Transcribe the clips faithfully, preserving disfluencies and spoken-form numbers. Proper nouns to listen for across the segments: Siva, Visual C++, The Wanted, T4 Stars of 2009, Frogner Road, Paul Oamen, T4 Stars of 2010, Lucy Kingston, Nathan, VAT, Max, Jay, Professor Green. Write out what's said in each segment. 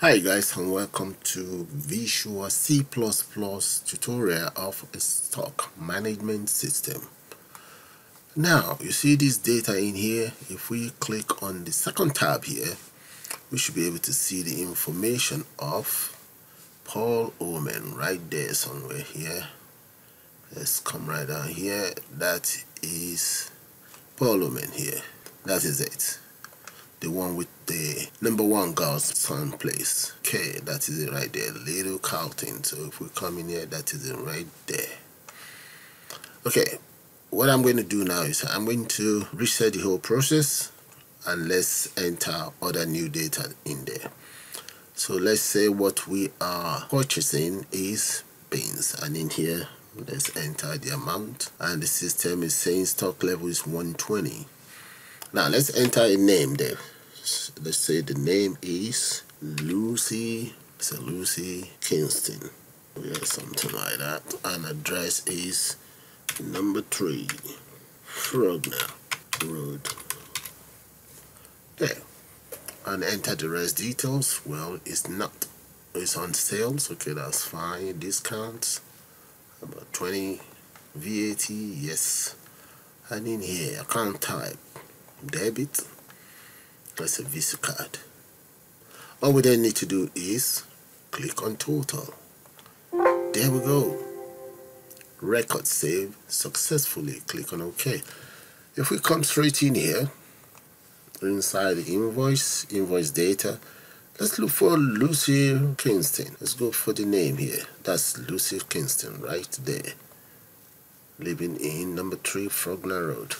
Hi guys, and welcome to Visual C plus plus tutorial of a stock management system. Now you see this data in here. If we click on the second tab here, we should be able to see the information of Paul Oamen right there somewhere here. Let's come right down here. That is Paul Oamen here. That is it. The one with the number one girl's son place. Okay, that is it right there. Little Carlton. So if we come in here, that is it right there. Okay, what I'm going to do now is I'm going to reset the whole process and let's enter other new data in there. So let's say what we are purchasing is beans, and in here let's enter the amount, and the system is saying stock level is one twenty. Now let's enter a name there. Let's say the name is Lucy, so Lucy Kingston, yeah, something like that. And address is number three, Frogner Road. There, and enter the rest details. Well, it's not. It's on sales. Okay, that's fine. Discounts, about twenty. V A T, yes. And in here, account type. Debit, that's a Visa card. All we then need to do is click on total. There we go. Record saved successfully. Click on OK. If we come straight in here, inside the invoice, invoice data, let's look for Lucy Kingston. Let's go for the name here. That's Lucy Kingston right there. Living in number three Frogner Road.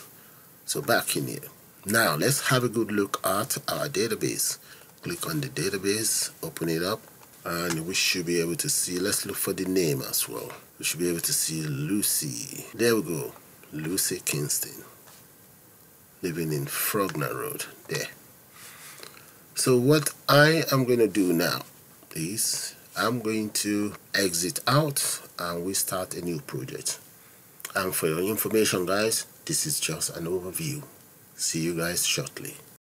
So back in here. Now let's have a good look at our database. Click on the database, open it up, and we should be able to see, let's look for the name as well. We should be able to see Lucy. There we go, Lucy Kingston, living in Frogner Road, there. So what I am going to do now is I'm going to exit out and we start a new project. And for your information guys, this is just an overview. See you guys shortly.